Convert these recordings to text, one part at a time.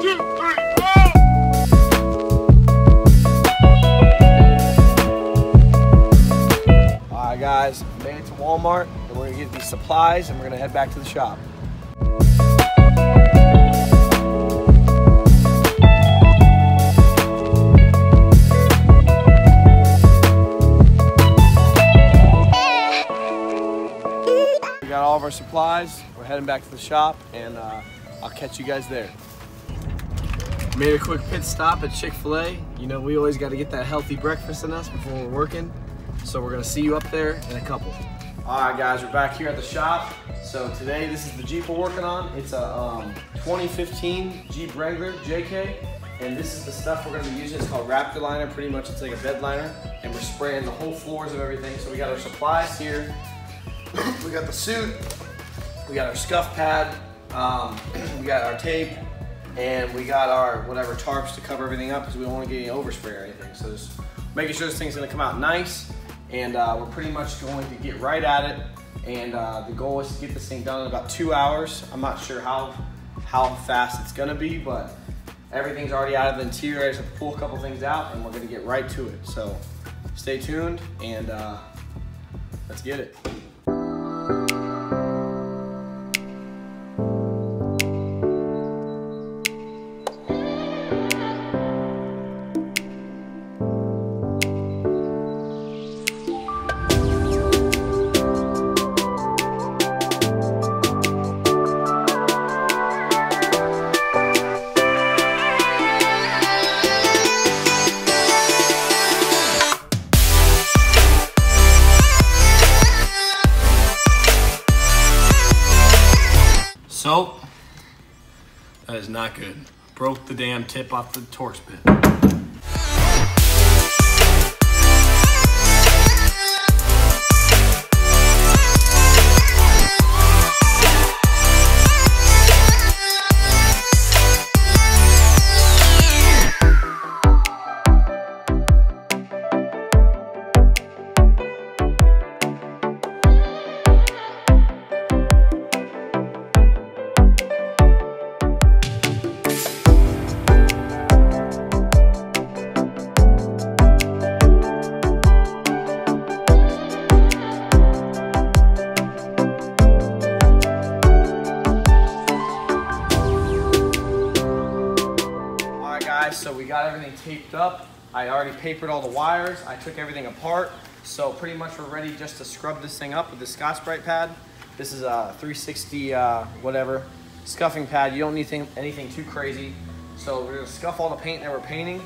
1, 2, 3, 4! Alright guys, made it to Walmart, and we're going to get these supplies and we're going to head back to the shop. All of our supplies, we're heading back to the shop, and I'll catch you guys there. Made a quick pit stop at Chick-fil-A. You know, we always got to get that healthy breakfast in us before we're working, so we're gonna see you up there in a couple. All right guys, we're back here at the shop. So today, this is the Jeep we're working on. It's a 2015 Jeep Wrangler JK, and this is the stuff we're gonna be using. It's called Raptor Liner. Pretty much it's like a bed liner, and we're spraying the whole floors of everything. So we got our supplies here. We got the suit, we got our scuff pad, we got our tape, and we got our whatever tarps to cover everything up because we don't want to get any overspray or anything. So just making sure this thing's going to come out nice, and we're pretty much going to get right at it. And the goal is to get this thing done in about 2 hours. I'm not sure how fast it's going to be, but everything's already out of the interior. I just have to pull a couple things out, and we're going to get right to it. So stay tuned, and let's get it. So, that is not good. Broke the damn tip off the Torx bit. So we got everything taped up. I already papered all the wires. I took everything apart. So pretty much we're ready just to scrub this thing up with the Scotch-Brite pad. This is a 360 whatever scuffing pad. You don't need anything too crazy. So we're gonna scuff all the paint that we're painting.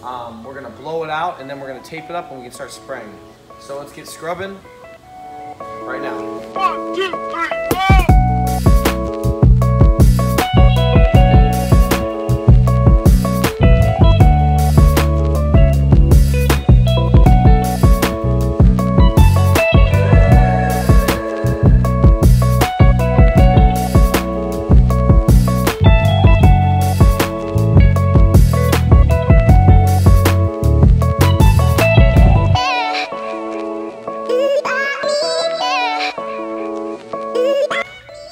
We're gonna blow it out and then we're gonna tape it up and we can start spraying. So let's get scrubbing right now. 1, 2, 3, 4!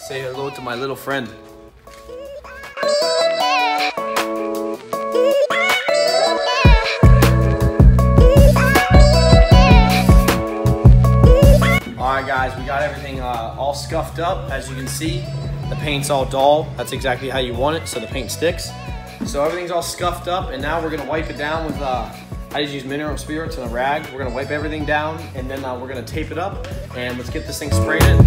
Say hello to my little friend. Alright guys, we got everything all scuffed up. As you can see, the paint's all dull. That's exactly how you want it, so the paint sticks. So everything's all scuffed up, and now we're going to wipe it down with I just use mineral spirits and a rag. We're going to wipe everything down, and then we're going to tape it up, and let's get this thing sprayed in.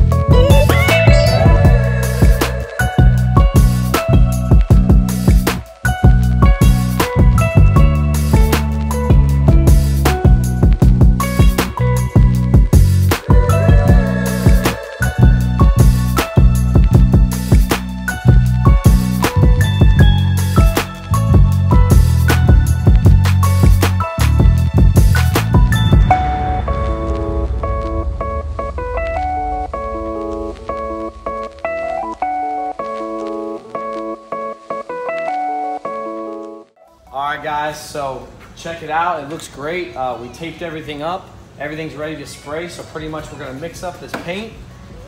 Alright guys, so check it out. It looks great. We taped everything up. Everything's ready to spray, so pretty much we're going to mix up this paint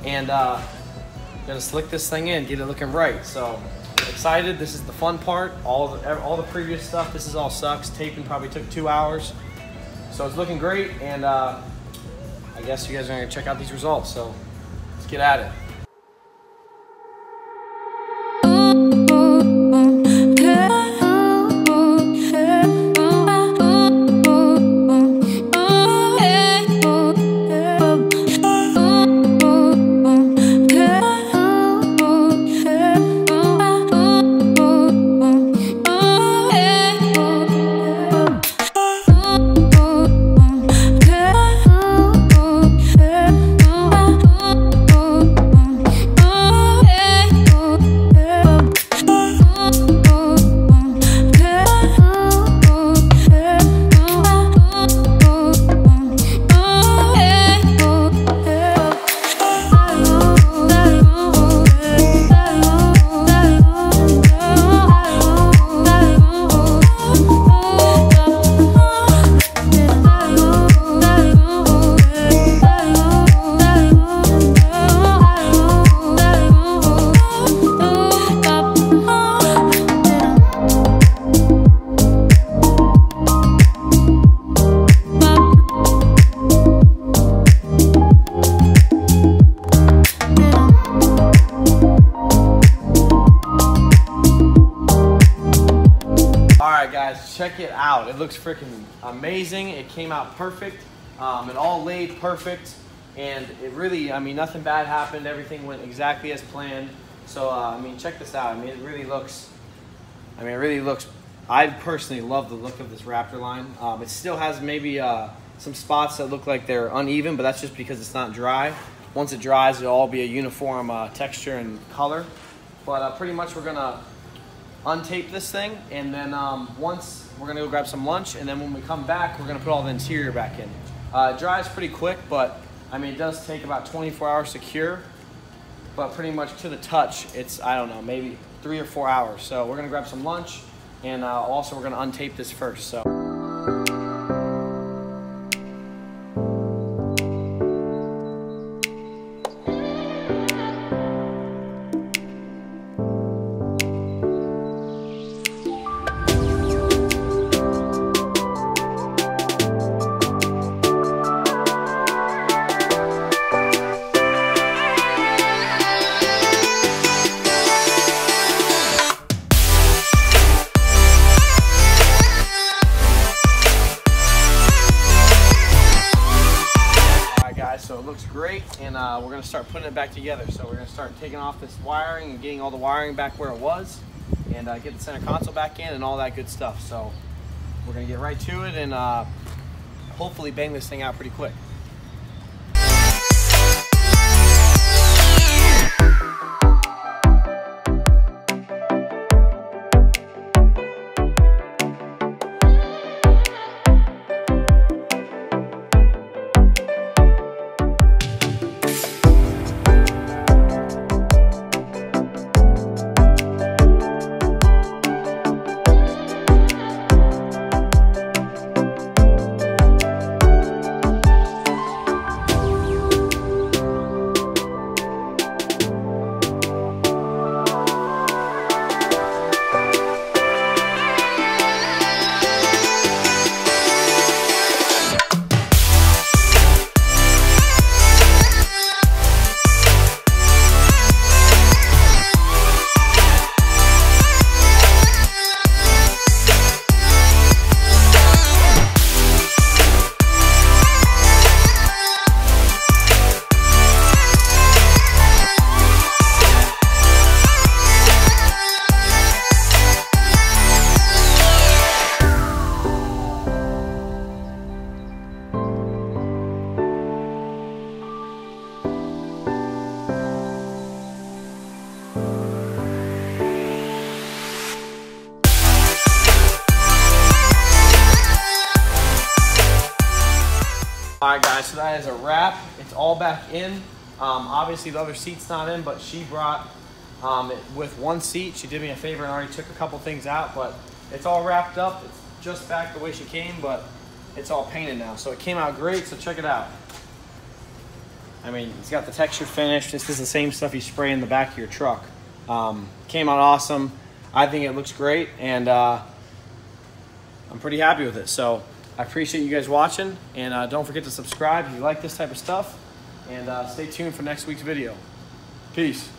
and going to slick this thing in, get it looking right. So excited. This is the fun part. All the previous stuff, this is all sucks. Taping probably took 2 hours. So it's looking great, and I guess you guys are gonna check out these results. So let's get at it. Check it out. It looks freaking amazing. It came out perfect. It all laid perfect. And it really, I mean, nothing bad happened. Everything went exactly as planned. So, I mean, check this out. I mean, it really looks, I personally love the look of this Raptor line. It still has maybe some spots that look like they're uneven, but that's just because it's not dry. Once it dries, it'll all be a uniform texture and color. But pretty much we're gonna untape this thing, and then once we're gonna go grab some lunch, and then when we come back we're gonna put all the interior back in. It dries pretty quick, but I mean it does take about 24 hours to cure, but pretty much to the touch it's, I don't know, maybe 3 or 4 hours. So we're gonna grab some lunch, and also we're gonna untape this first. So great, and we're gonna start putting it back together. So we're gonna start taking off this wiring and getting all the wiring back where it was, and get the center console back in and all that good stuff. So we're gonna get right to it, and hopefully bang this thing out pretty quick. All right, guys, so that is a wrap. It's all back in. Obviously the other seat's not in, but she brought it with one seat. She did me a favor and already took a couple things out, but it's all wrapped up. It's just back the way she came, but it's all painted now. So it came out great, so check it out. I mean, it's got the texture finish. This is the same stuff you spray in the back of your truck. Came out awesome. I think it looks great, and I'm pretty happy with it. So I appreciate you guys watching, and don't forget to subscribe if you like this type of stuff, and stay tuned for next week's video. Peace.